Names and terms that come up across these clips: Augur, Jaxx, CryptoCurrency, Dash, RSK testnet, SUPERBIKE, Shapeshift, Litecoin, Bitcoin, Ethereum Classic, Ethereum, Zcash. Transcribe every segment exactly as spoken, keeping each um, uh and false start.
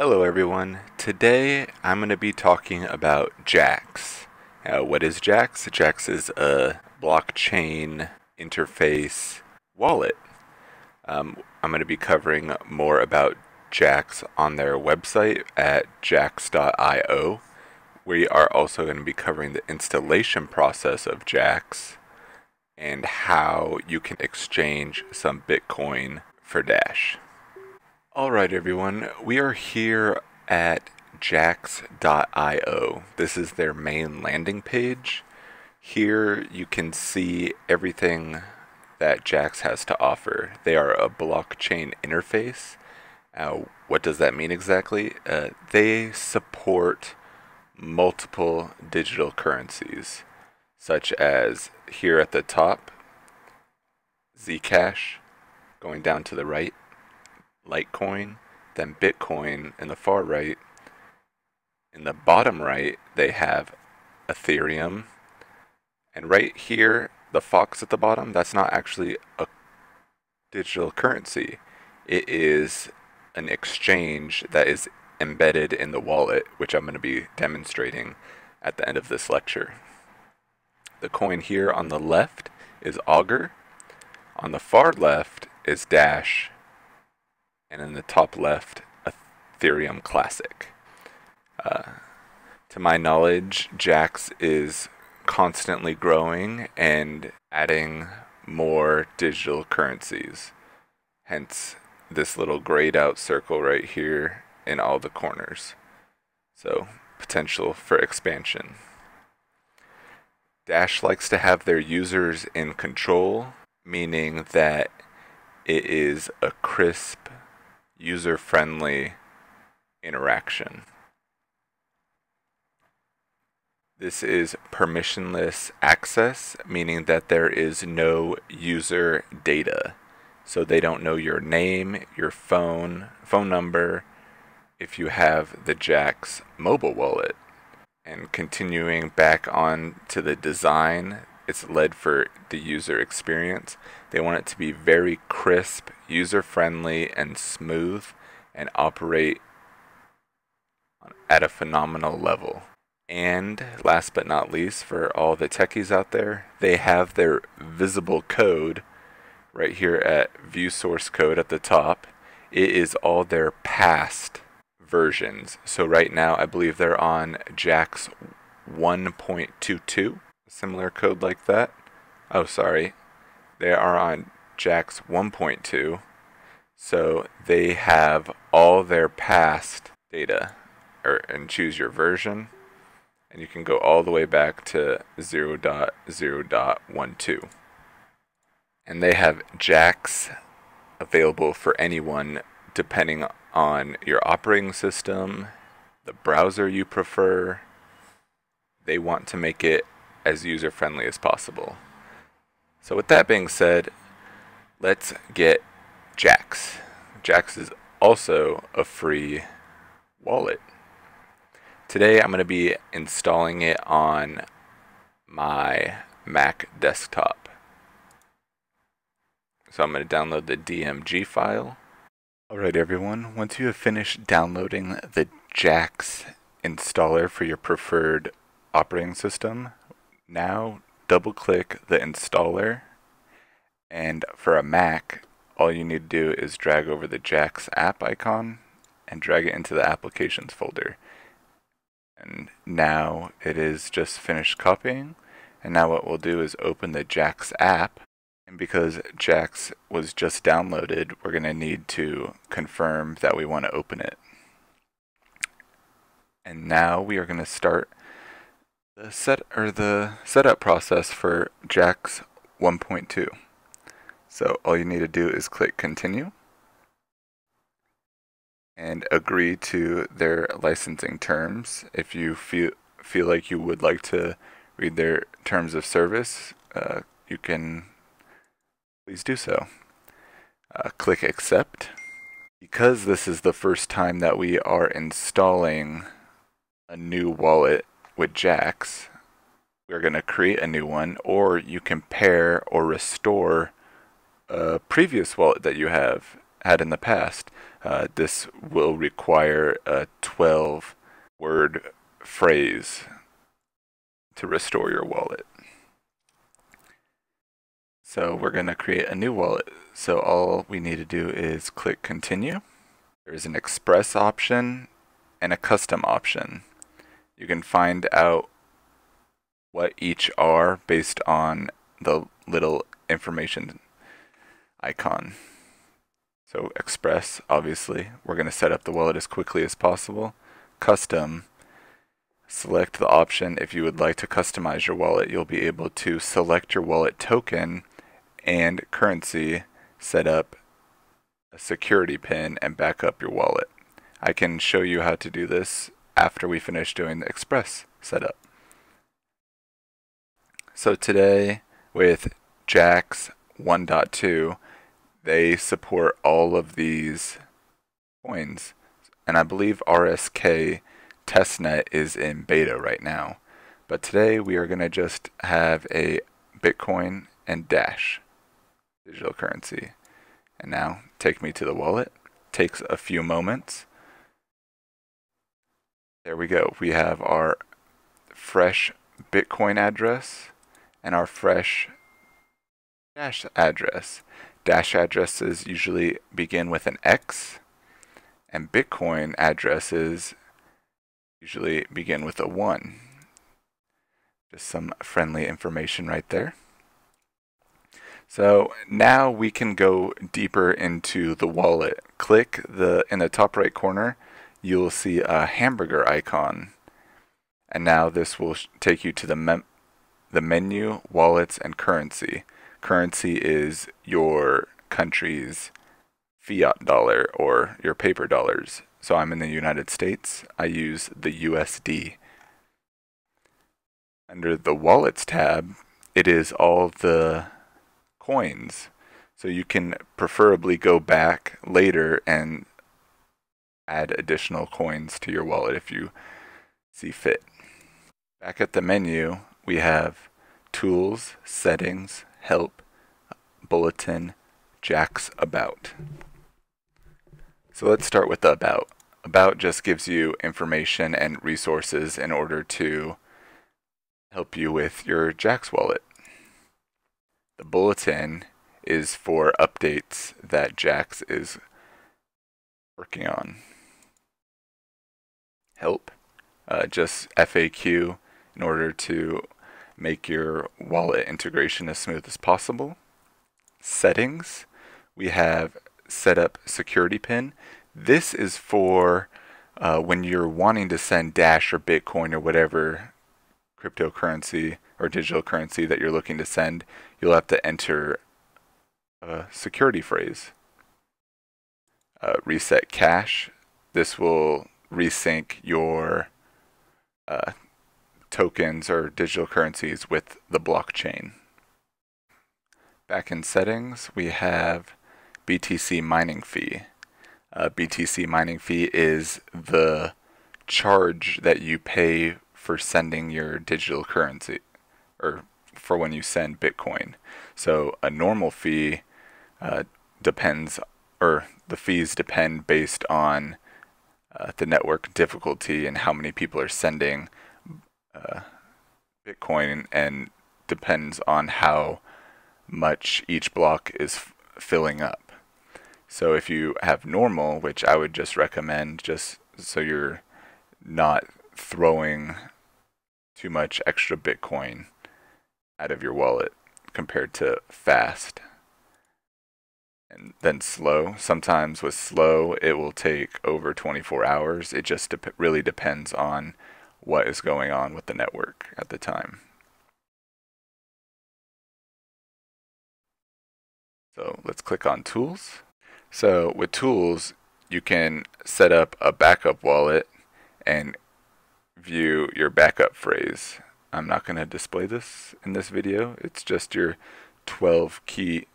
Hello everyone, today I'm going to be talking about Jaxx. Now, what is Jaxx? Jaxx is a blockchain interface wallet. Um, I'm going to be covering more about Jaxx on their website at jaxx dot i o. We are also going to be covering the installation process of Jaxx and how you can exchange some Bitcoin for Dash. Alright everyone, we are here at jaxx dot i o. This is their main landing page. Here you can see everything that Jaxx has to offer. They are a blockchain interface. Uh, what does that mean exactly? Uh, they support multiple digital currencies, such as here at the top, Zcash, going down to the right, Litecoin, then Bitcoin in the far right. In the bottom right, they have Ethereum. And right here, the fox at the bottom, that's not actually a digital currency. It is an exchange that is embedded in the wallet, which I'm going to be demonstrating at the end of this lecture. The coin here on the left is Augur. On the far left is Dash. And in the top left, Ethereum Classic. Uh, to my knowledge, Jaxx is constantly growing and adding more digital currencies. Hence, this little grayed out circle right here in all the corners. So, potential for expansion. Dash likes to have their users in control, meaning that it is a crisp, user-friendly interaction. This is permissionless access, meaning that there is no user data. So they don't know your name, your phone, phone number, if you have the Jaxx mobile wallet. And continuing back on to the design, it's led for the user experience. They want it to be very crisp, user-friendly, and smooth, and operate at a phenomenal level. And last but not least, for all the techies out there, they have their visible code right here at View Source Code at the top. It is all their past versions. So right now, I believe they're on Jaxx one point two two. Similar code like that. Oh, sorry. They are on Jaxx one point two. So they have all their past data or and choose your version. And you can go all the way back to zero point zero point twelve. And they have Jaxx available for anyone depending on your operating system, the browser you prefer. They want to make it as user-friendly as possible. So with that being said, let's get Jaxx. Jaxx is also a free wallet. Today I'm going to be installing it on my Mac desktop. So I'm going to download the D M G file. Alright everyone, once you have finished downloading the Jaxx installer for your preferred operating system, now double-click the installer, and for a Mac, all you need to do is drag over the Jaxx app icon and drag it into the applications folder. And now it is just finished copying, and now what we'll do is open the Jaxx app, and because Jaxx was just downloaded, we're going to need to confirm that we want to open it. And now we are going to start The set or the setup process for Jaxx one point two. So all you need to do is click continue and agree to their licensing terms. If you feel feel like you would like to read their terms of service, uh, you can please do so. Uh, click accept. Because this is the first time that we are installing a new wallet with Jaxx, we're going to create a new one, or you can pair or restore a previous wallet that you have had in the past. Uh, this will require a twelve word phrase to restore your wallet. So we're going to create a new wallet. So all we need to do is click continue. There's an express option and a custom option. You can find out what each are based on the little information icon. So express, obviously, we're going to set up the wallet as quickly as possible. Custom, select the option. If you would like to customize your wallet, you'll be able to select your wallet token and currency, set up a security pin, and back up your wallet. I can show you how to do this after we finish doing the express setup. So today, with Jaxx one point two, they support all of these coins. And I believe R S K testnet is in beta right now. But today we are going to just have a Bitcoin and Dash digital currency. And now take me to the wallet. Takes a few moments. There we go. We have our fresh Bitcoin address and our fresh Dash address. Dash addresses usually begin with an X, and Bitcoin addresses usually begin with a one. Just some friendly information right there. So now we can go deeper into the wallet. Click the in the top right corner, you'll see a hamburger icon. And now this will take you to the mem the menu, wallets, and currency. Currency is your country's fiat dollar or your paper dollars. So I'm in the United States. I use the U S D. Under the Wallets tab, it is all the coins. So you can preferably go back later and add additional coins to your wallet if you see fit. Back at the menu, we have Tools, Settings, Help, Bulletin, Jaxx About. So let's start with the About. About just gives you information and resources in order to help you with your Jaxx wallet. The Bulletin is for updates that Jaxx is working on. Help, uh, just F A Q in order to make your wallet integration as smooth as possible. Settings, we have set up security pin. This is for uh, when you're wanting to send Dash or Bitcoin or whatever cryptocurrency or digital currency that you're looking to send, you'll have to enter a security phrase. Uh, reset cache, this will resync your uh, tokens or digital currencies with the blockchain. Back in settings, we have B T C mining fee. Uh, B T C mining fee is the charge that you pay for sending your digital currency or for when you send Bitcoin. So a normal fee uh, depends, or the fees depend based on uh, the network difficulty and how many people are sending Uh, Bitcoin, and depends on how much each block is f filling up. So if you have normal, which I would just recommend just so you're not throwing too much extra Bitcoin out of your wallet compared to fast. And then slow. Sometimes with slow, it will take over twenty-four hours. It just de- really depends on what is going on with the network at the time. So let's click on Tools. So with Tools, you can set up a backup wallet and view your backup phrase. I'm not going to display this in this video. It's just your twelve key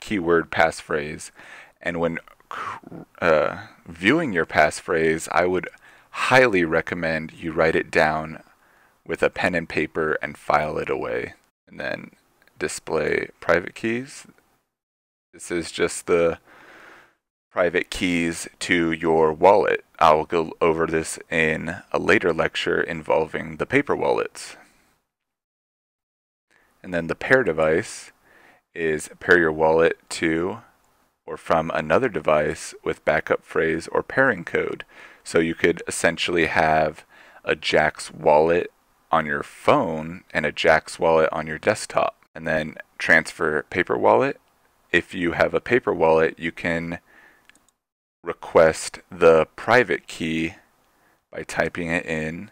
keyword passphrase. And when uh, viewing your passphrase, I would highly recommend you write it down with a pen and paper and file it away. And then display private keys. This is just the private keys to your wallet. I'll go over this in a later lecture involving the paper wallets. And then the pair device is pair your wallet to or from another device with backup phrase or pairing code. So you could essentially have a Jaxx wallet on your phone and a Jaxx wallet on your desktop. And then transfer paper wallet. If you have a paper wallet, you can request the private key by typing it in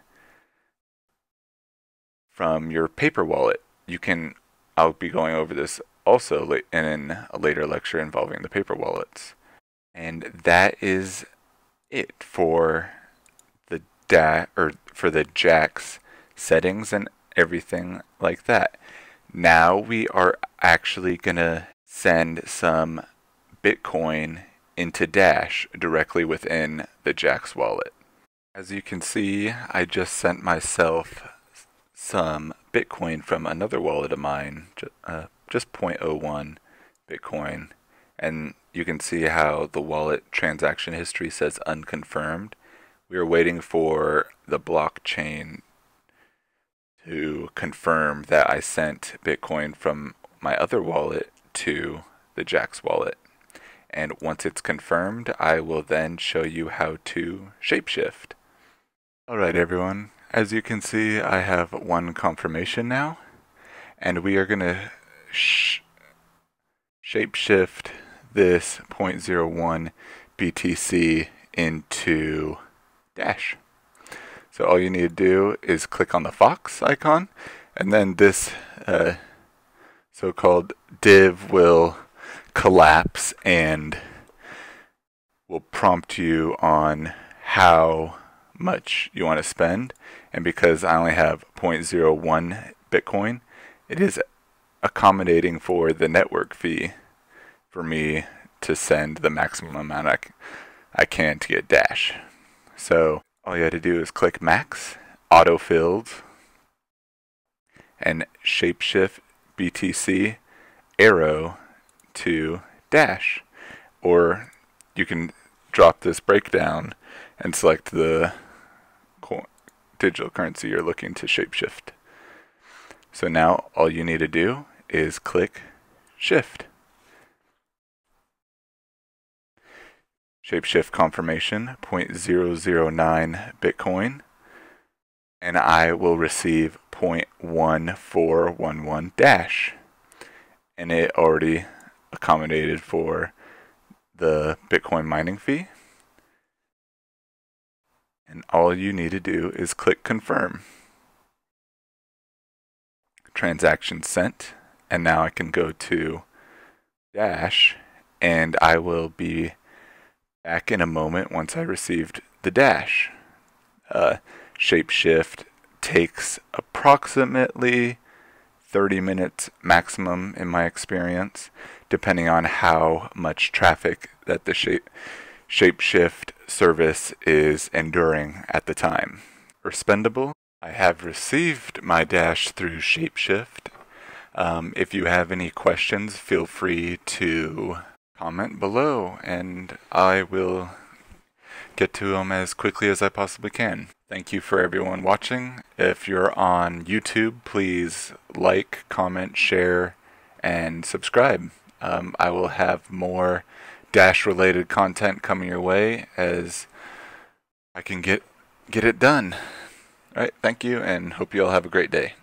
from your paper wallet. You can, I'll be going over this also in a later lecture involving the paper wallets. And that is it for the da or for the Jaxx settings and everything like that. Now we are actually gonna send some Bitcoin into Dash directly within the Jaxx wallet. As you can see, I just sent myself some Bitcoin from another wallet of mine, uh, just zero point zero one Bitcoin, and you can see how the wallet transaction history says unconfirmed. We are waiting for the blockchain to confirm that I sent Bitcoin from my other wallet to the Jaxx wallet. And once it's confirmed, I will then show you how to shapeshift. Alright everyone, as you can see, I have one confirmation now, and we are going to sh shapeshift this zero point zero one B T C into Dash. So all you need to do is click on the fox icon, and then this uh, so-called div will collapse and will prompt you on how much you want to spend. And because I only have zero point zero one Bitcoin, it is accommodating for the network fee for me to send the maximum amount I, I can to get Dash. So all you had to do is click max, autofilled, and shapeshift B T C arrow to Dash, or you can drop this breakdown and select the digital currency you're looking to shapeshift. So now all you need to do is click shift. Shapeshift confirmation zero point zero zero nine Bitcoin, and I will receive zero point one four one one Dash, and it already accommodated for the Bitcoin mining fee. And all you need to do is click confirm. Transaction sent, and now I can go to Dash, and I will be back in a moment once I received the Dash. Uh, Shapeshift takes approximately thirty minutes maximum in my experience, depending on how much traffic that the shape, Shapeshift service is enduring at the time. Or spendable. I have received my Dash through Shapeshift. Um, if you have any questions, feel free to comment below, and I will get to them as quickly as I possibly can. Thank you for everyone watching. If you're on YouTube, please like, comment, share, and subscribe. Um, I will have more Dash-related content coming your way as I can get, get it done. All right, thank you, and hope you all have a great day.